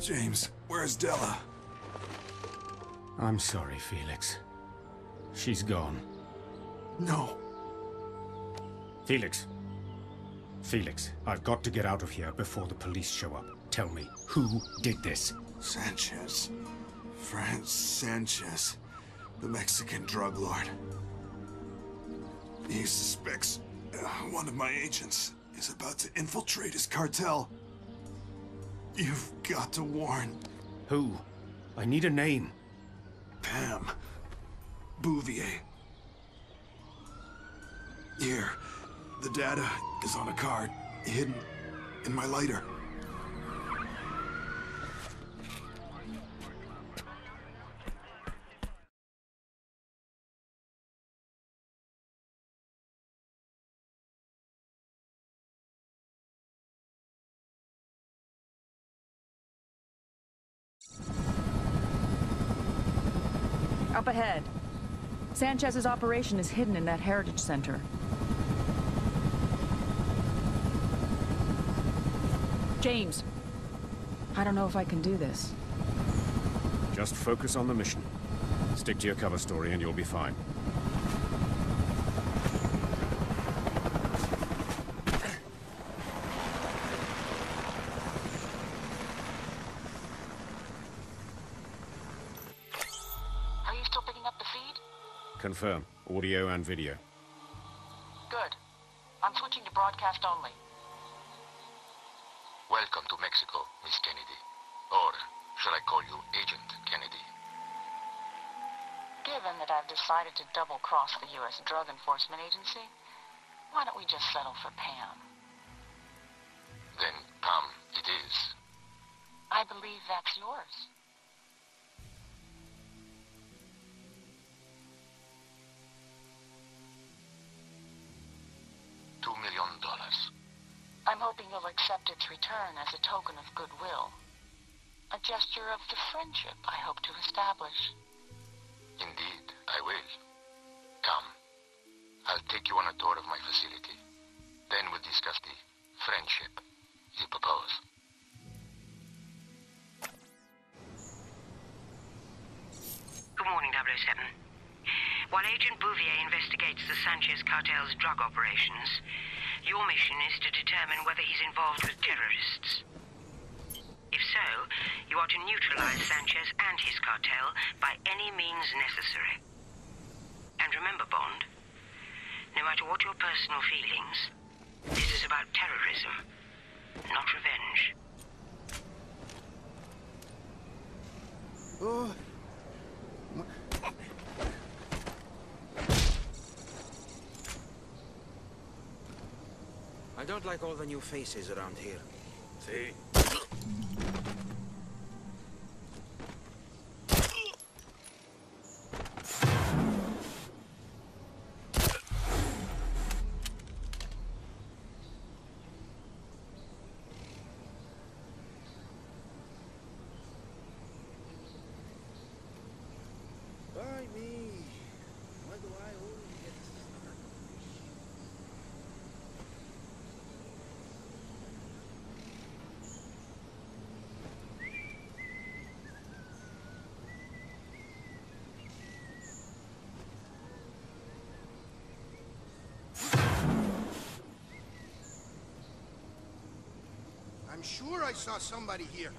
James, where's Della? I'm sorry, Felix. She's gone. No. Felix. Felix, I've got to get out of here before the police show up. Tell me, who did this? Sanchez. Franz Sanchez. The Mexican drug lord. He suspects one of my agents is about to infiltrate his cartel. You've got to warn. Who? I need a name. Pam Bouvier. Here, the data is on a card, hidden in my lighter. Up ahead. Sanchez's operation is hidden in that heritage center. James, I don't know if I can do this. Just focus on the mission. Stick to your cover story and you'll be fine. Confirm. Audio and video. Good. I'm switching to broadcast only. Welcome to Mexico, Miss Kennedy. Or, should I call you Agent Kennedy? Given that I've decided to double-cross the U.S. Drug Enforcement Agency, why don't we just settle for Pam? Then Pam it is. I believe that's yours. $2 million. I'm hoping you'll accept its return as a token of goodwill. A gesture of the friendship I hope to establish. Indeed, I will. Come. I'll take you on a tour of my facility. Then we'll discuss the friendship you propose. Good morning, 007. While Agent Bouvier investigates the Sanchez cartel's drug operations, your mission is to determine whether he's involved with terrorists. If so, you are to neutralize Sanchez and his cartel by any means necessary. And remember, Bond, no matter what your personal feelings, this is about terrorism, not revenge. Oh. I don't like all the new faces around here. See? I'm sure I saw somebody here.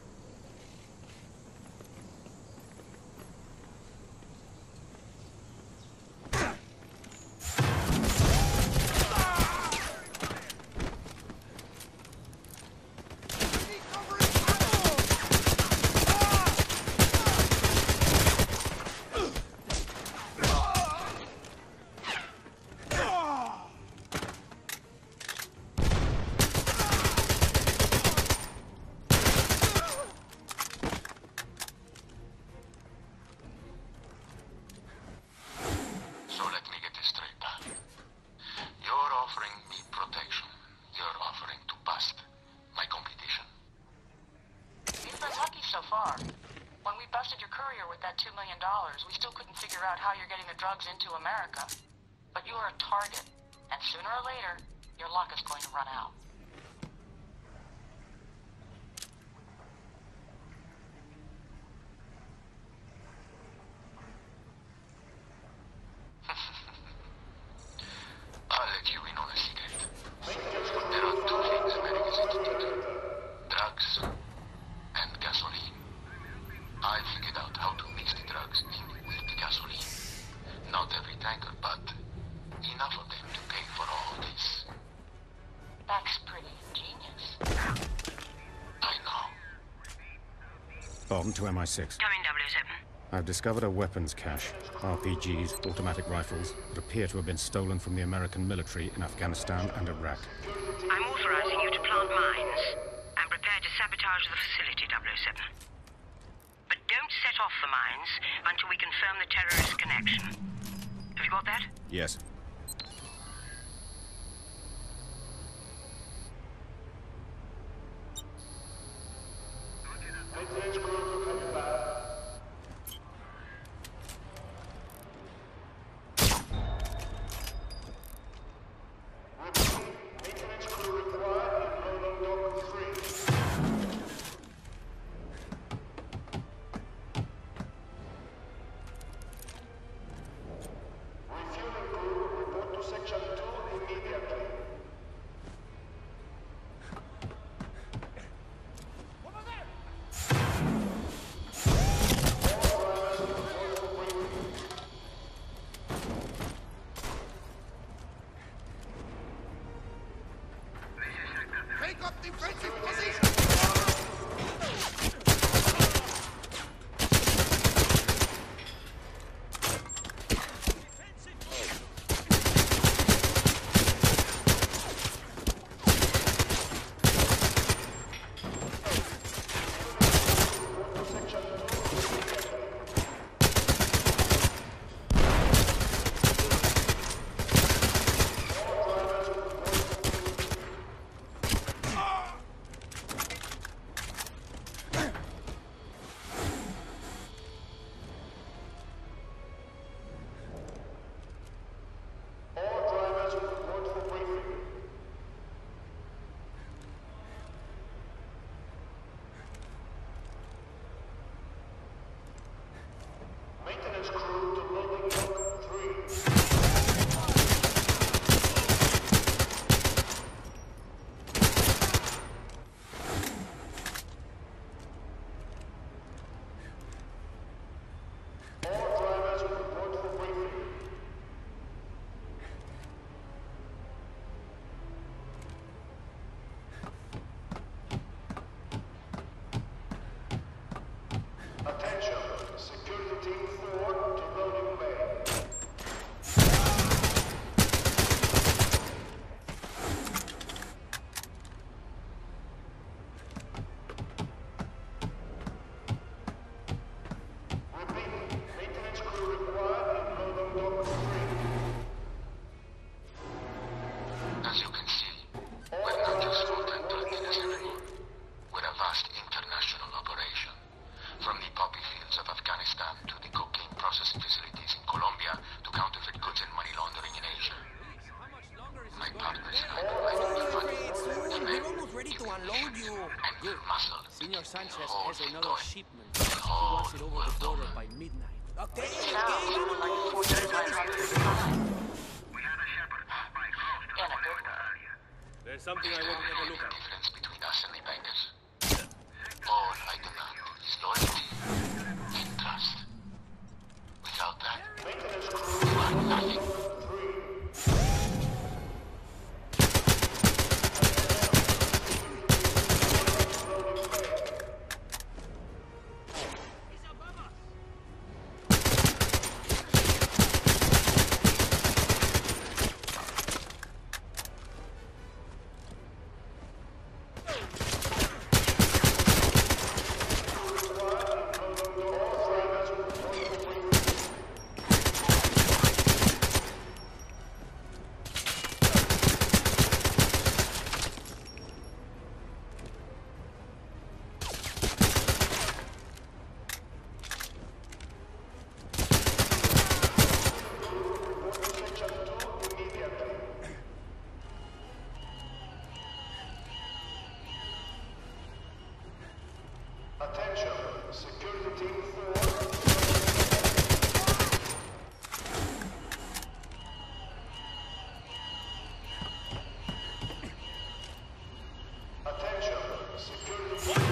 So far. When we busted your courier with that $2 million, we still couldn't figure out how you're getting the drugs into America. But you are a target, and sooner or later, your luck is going to run out. To MI6. Coming, W7. I've discovered a weapons cache. RPGs, automatic rifles, that appear to have been stolen from the American military in Afghanistan and Iraq. I'm authorizing you to plant mines. I'm prepared to sabotage the facility, W7. But don't set off the mines until we confirm the terrorist connection. Have you got that? Yes. Sanchez has another shipment. He wants it over the border by midnight. Okay, there's something I won't overlook. The difference between us and the bankers. All I demand is loyalty and trust. Without that, you are nothing. Attention, security team 4. Attention, security team 4.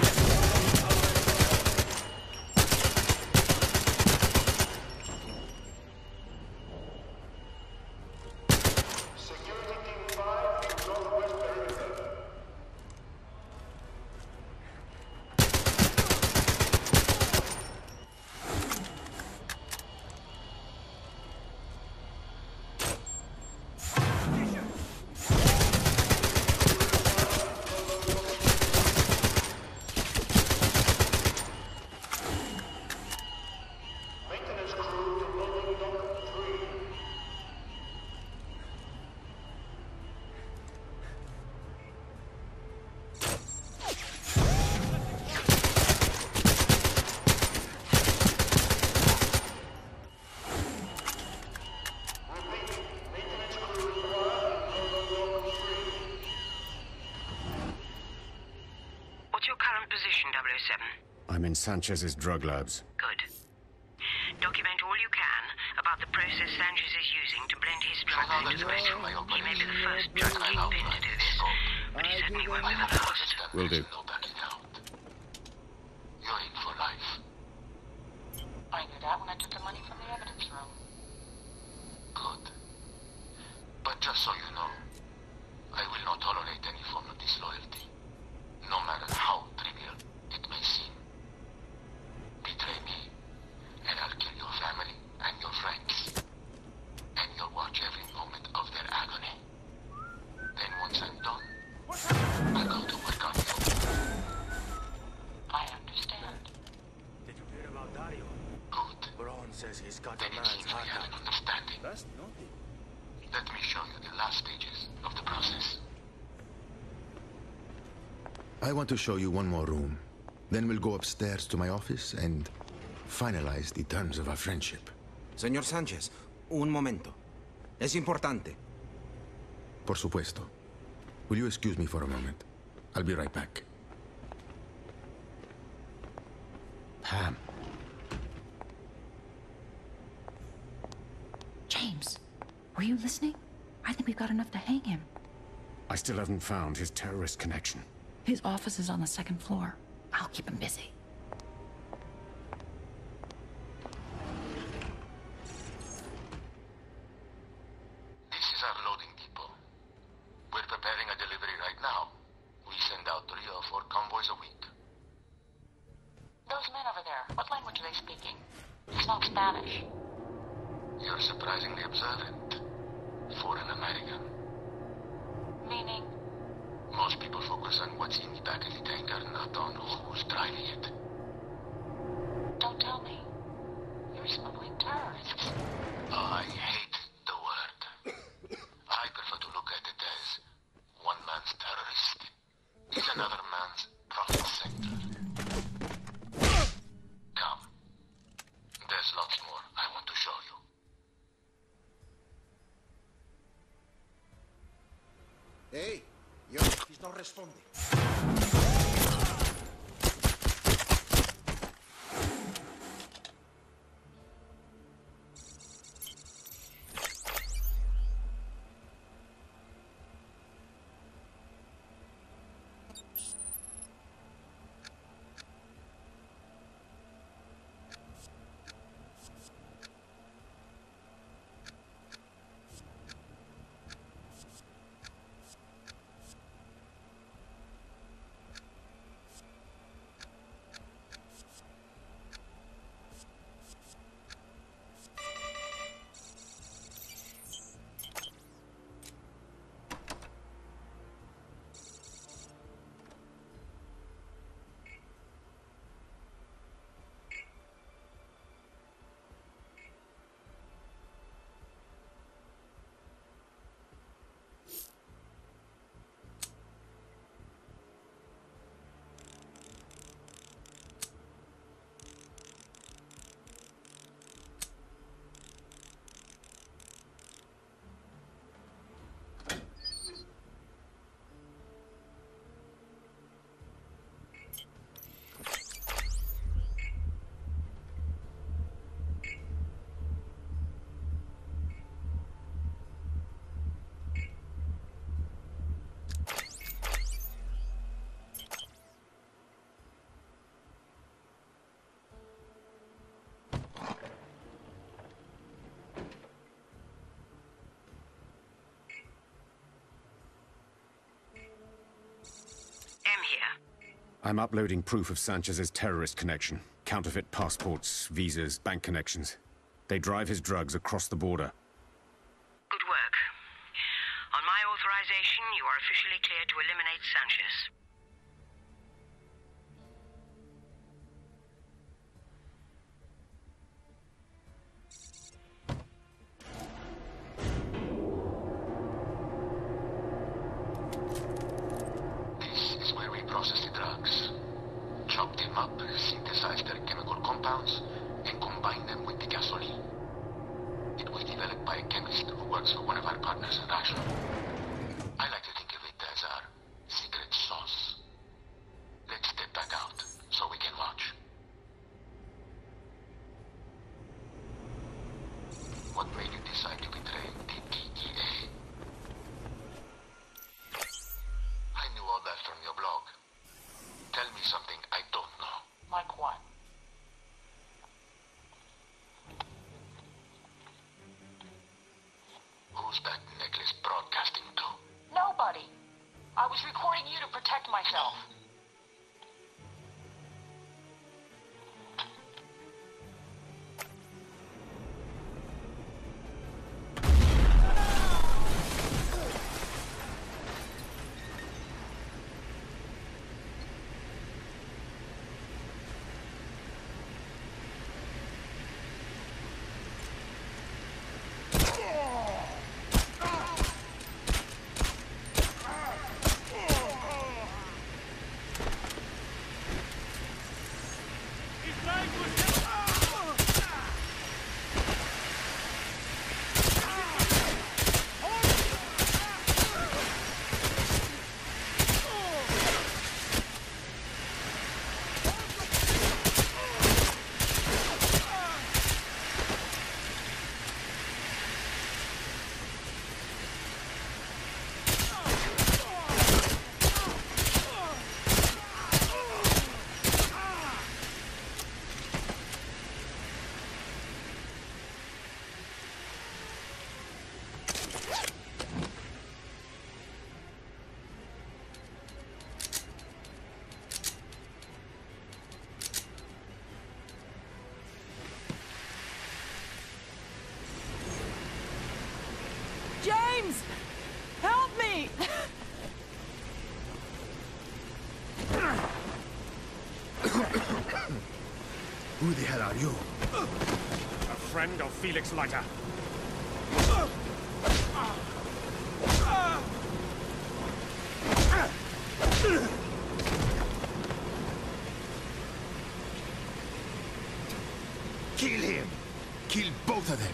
I'm in Sanchez's drug labs. Good. Document all you can about the process Sanchez is using to blend his drugs into the petrol. He may be the first drug kingpin to do this, but he certainly won't be the last. Will do. You're in for life. I knew that when I took the money from the evidence room. Good. But just so you know, I will not tolerate any form of disloyalty, no matter how trivial it may seem. Betray me, and I'll kill your family and your friends. And you'll watch every moment of their agony. Then once I'm done, I'll go to work on you. I understand. Did you hear about Dario? Good. Braun says he's got a man's heart. Then it seems we have an understanding. That's nothing. Let me show you the last stages of the process. I want to show you one more room. Then we'll go upstairs to my office and finalize the terms of our friendship. Señor Sanchez, un momento. Es importante. Por supuesto. Will you excuse me for a moment? I'll be right back. Pam. James, were you listening? I think we've got enough to hang him. I still haven't found his terrorist connection. His office is on the second floor. I'll keep him busy. This is our loading depot. We're preparing a delivery right now. We send out 3 or 4 convoys a week. Those men over there, what language are they speaking? It's not Spanish. You're surprisingly observant for an American. Meaning? Most people focus on what's in the back of the tanker, not on who's driving it. Don't tell me. You're smuggling terrorists. I hate the word. I prefer to look at it as one man's terrorist is another man's profit center. Come. There's lots more I want to show you. Hey! Yo, he's not responding. I'm uploading proof of Sanchez's terrorist connection. Counterfeit passports, visas, bank connections. They drive his drugs across the border. Good work. On my authorization, you are officially cleared to eliminate Sanchez. James! Help me! Who the hell are you? A friend of Felix Leiter. Kill him! Kill both of them!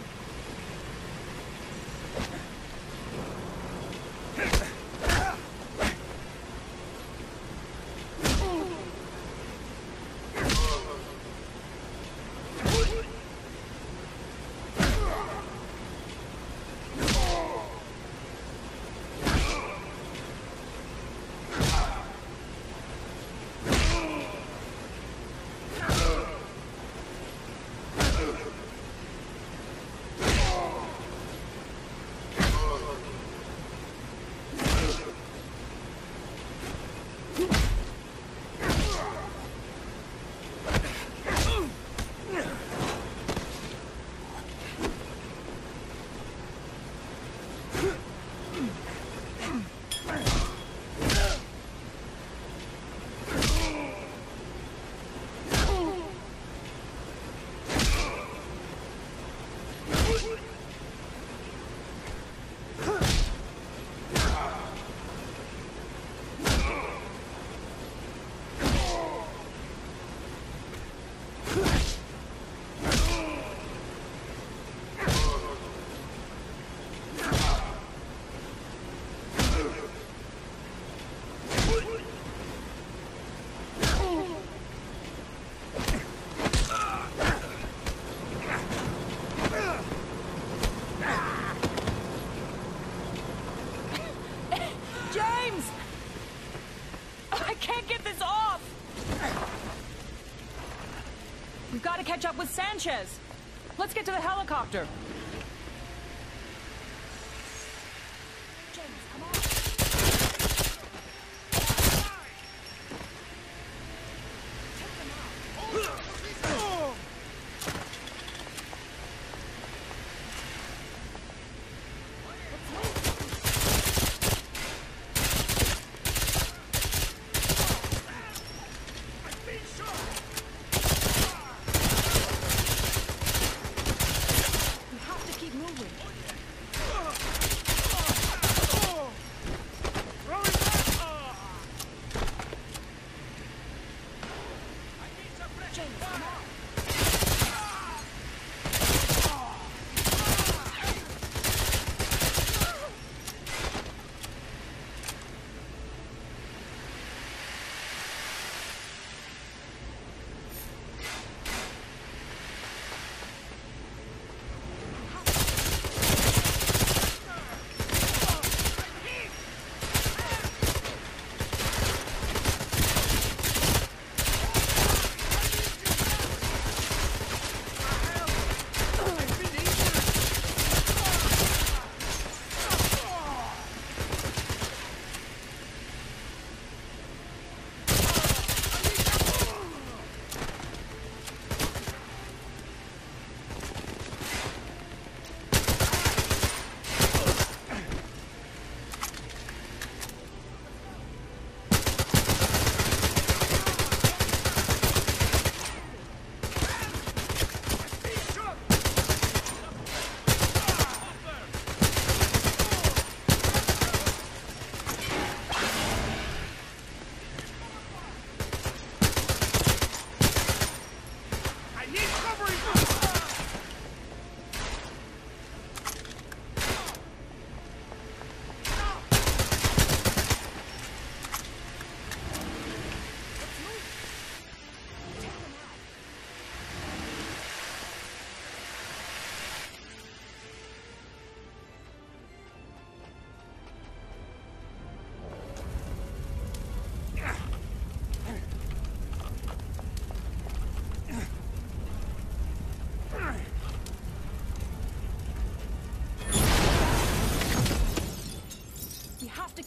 Catch up with Sanchez. Let's get to the helicopter. James, come on.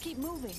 Keep moving.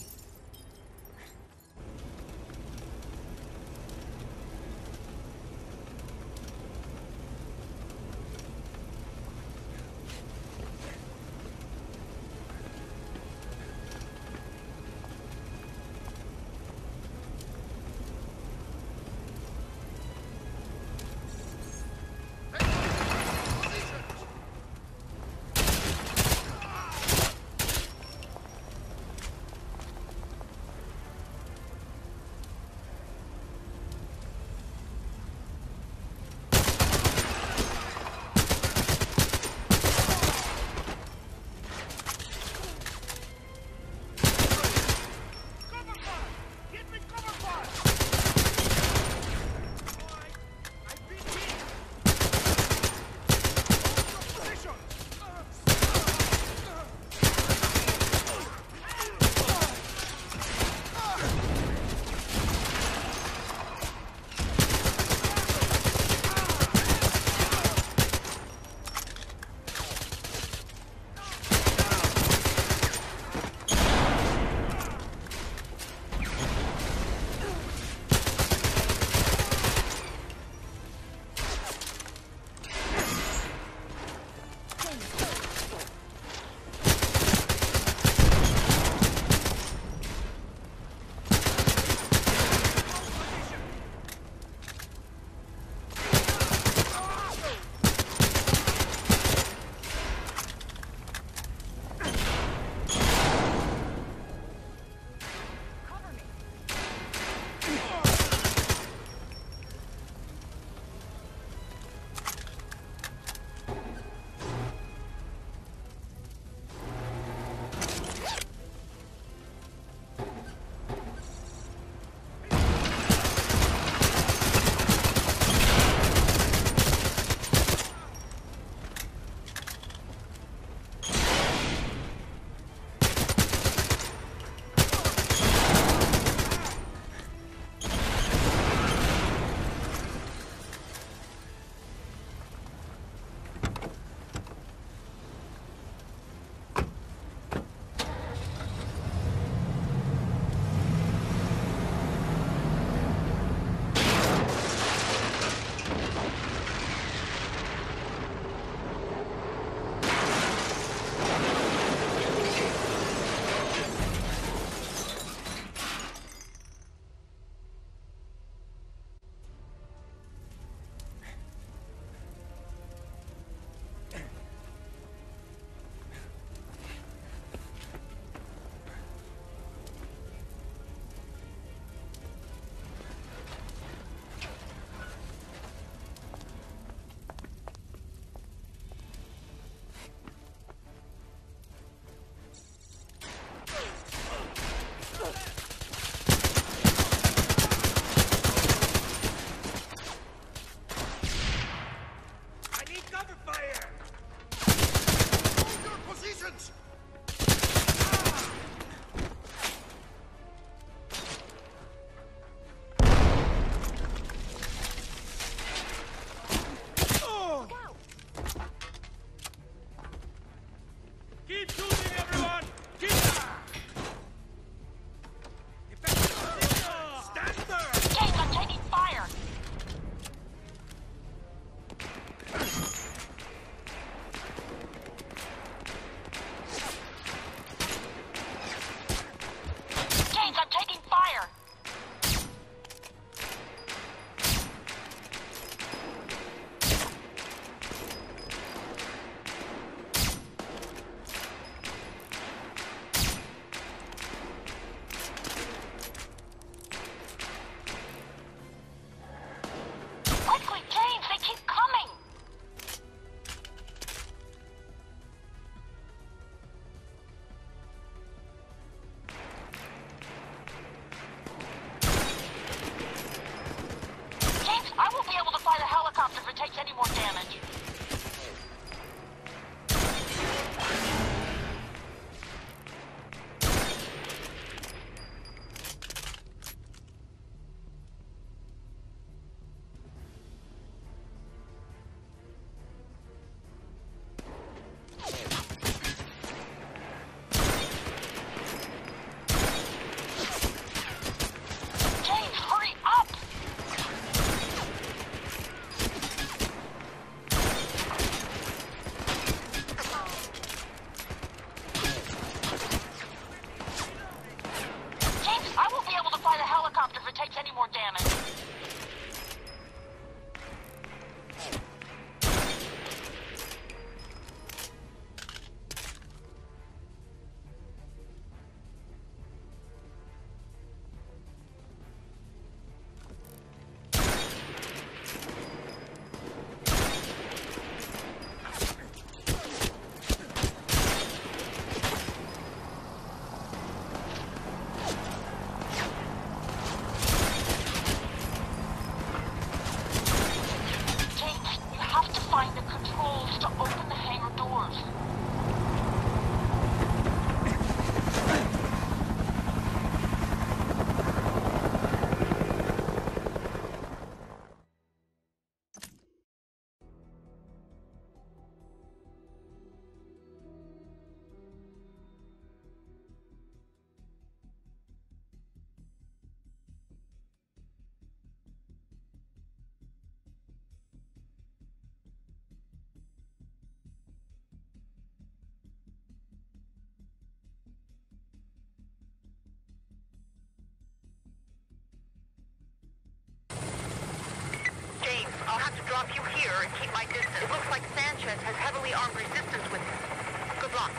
help you here and keep my distance. It looks like Sanchez has heavily armed resistance with him. Good luck.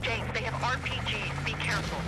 James, they have RPGs. Be careful.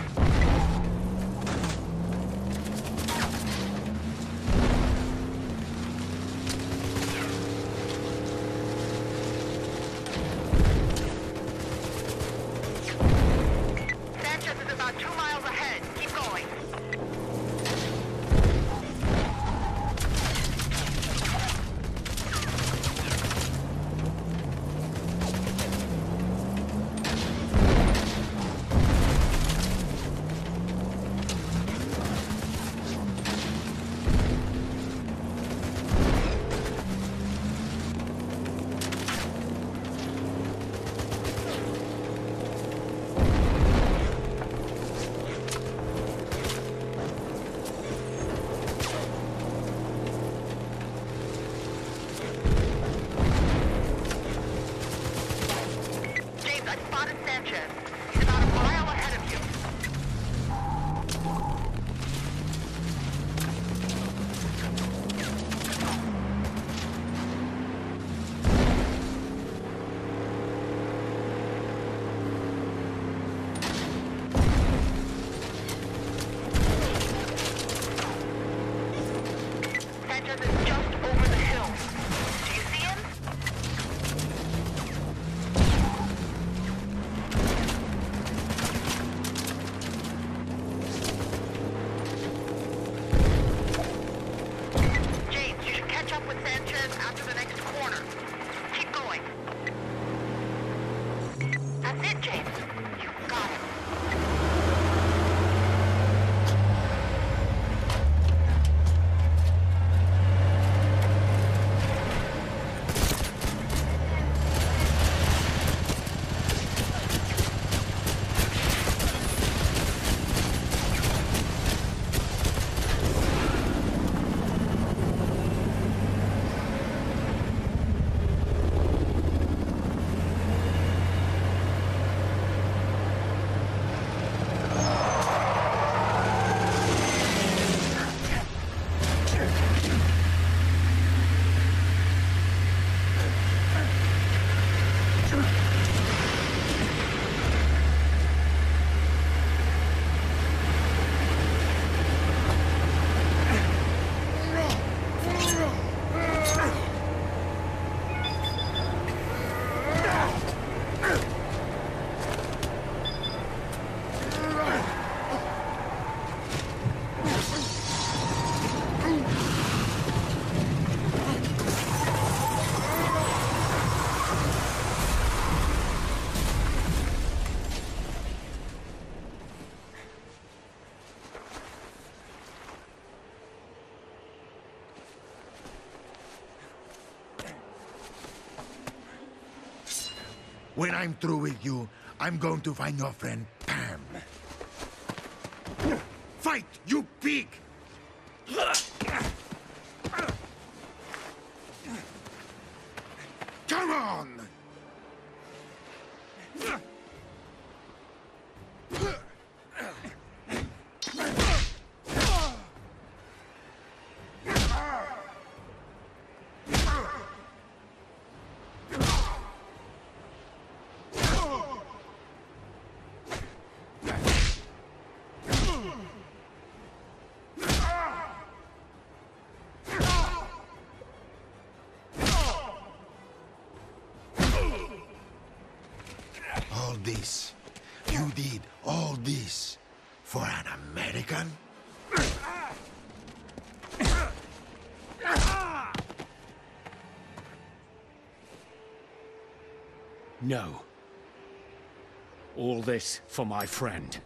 When I'm through with you, I'm going to find your friend, Pam. Fight, you pig! Come on! This. You did all this for an American? No. All this for my friend.